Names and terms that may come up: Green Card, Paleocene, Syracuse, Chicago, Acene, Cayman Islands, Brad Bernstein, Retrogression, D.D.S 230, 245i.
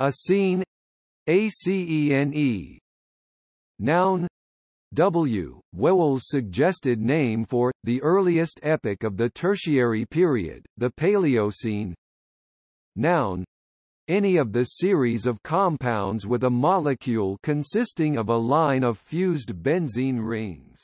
Acene, Acene. Noun. W. Whewell's suggested name for the earliest epoch of the Tertiary period, the Paleocene. Noun. Any of the series of compounds with a molecule consisting of a line of fused benzene rings.